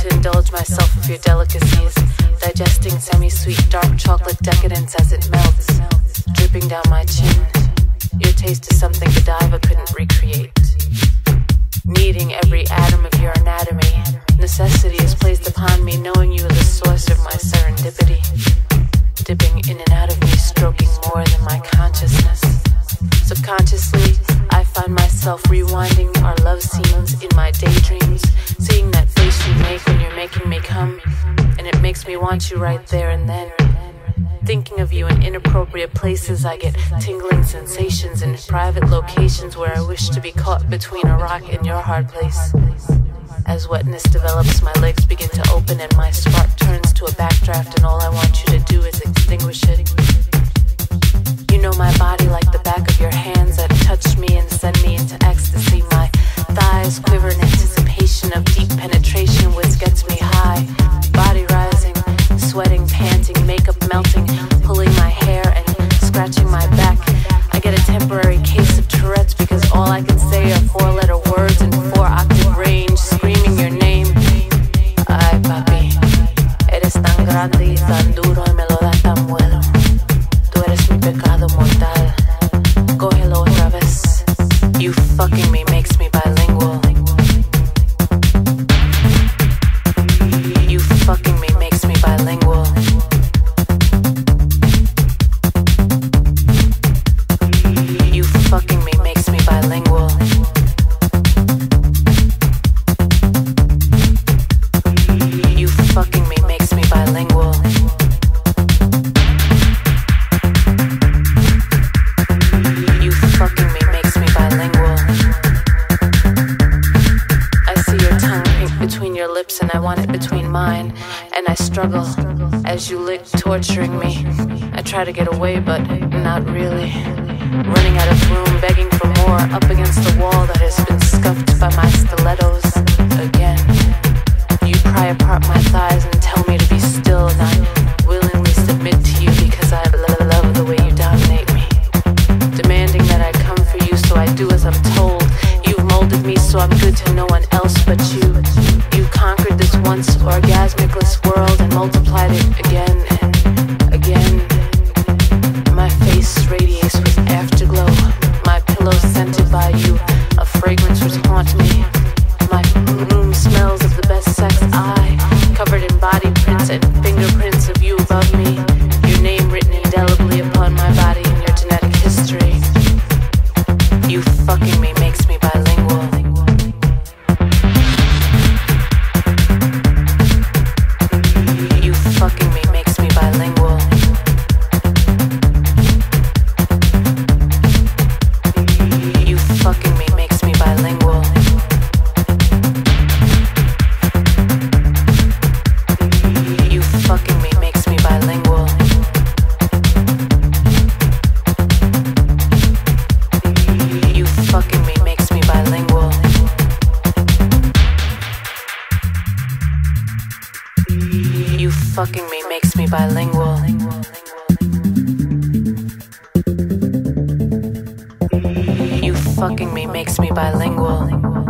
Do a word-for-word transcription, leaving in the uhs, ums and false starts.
to indulge myself with your delicacies, digesting semi-sweet dark chocolate decadence as it melts, dripping down my chin. Your taste is something Godiva couldn't recreate. Needing every atom of your anatomy, necessity is placed upon me, knowing you are the source of my serendipity. Dipping in and out of me, stroking more than my consciousness. Subconsciously, I find myself rewinding our love scenes in my daydreams, seeing that face you make when you're making me come, and it makes me want you right there and then. Thinking of you in inappropriate places, I get tingling sensations in private locations where I wish to be caught between a rock and your hard place. As wetness develops, my legs begin to open and my spark turns to a backdraft, and all I want you to do is extinguish it. You know my body like the back of your hands that touch me and send me into ecstasy. My thighs quiver in anticipation of deep penetration, which gets me high. Body rising, sweating, panting, makeup melting, pulling my hair and scratching my back. I get a temporary case of Tourette's because all I can say are four-letter words in four-octave range, screaming your name. Ay, papi, eres tan grande y tan duro y me lo das tan bueno. Tú eres mi pecado mortal. Cógelo otra vez. You fucking me makes me bilingual. You fucking me makes me bilingual. You fucking me makes me bilingual. You fucking me makes me bilingual. You fucking me makes me bilingual. I see your tongue pink between your lips and I want it between mine, and I struggle as you lick, torturing me. I try to get away, but not really. Running out of room, begging for more, up against the wall that has been scuffed by my stilettos again. You pry apart my thighs and tell me to be still, and I willingly submit to you because I love the way you dominate me. Demanding that I come for you, so I do as I'm told. You've molded me, so I'm good to no one else but you. You conquered this once orgasmicless world and multiplied it again and again. My face radiates with afterglow, my pillow scented by you, a fragrance which haunts me. My room smells of the best sex I, covered in body prints and fingerprints of you above me, your name written indelibly upon my body and your genetic history. You fucking me makes me bilingual. You fucking me makes me bilingual. Fucking me makes me bilingual. You fucking me makes me bilingual. You fucking me makes me bilingual. You fucking me makes me bilingual. Fucking me makes me bilingual.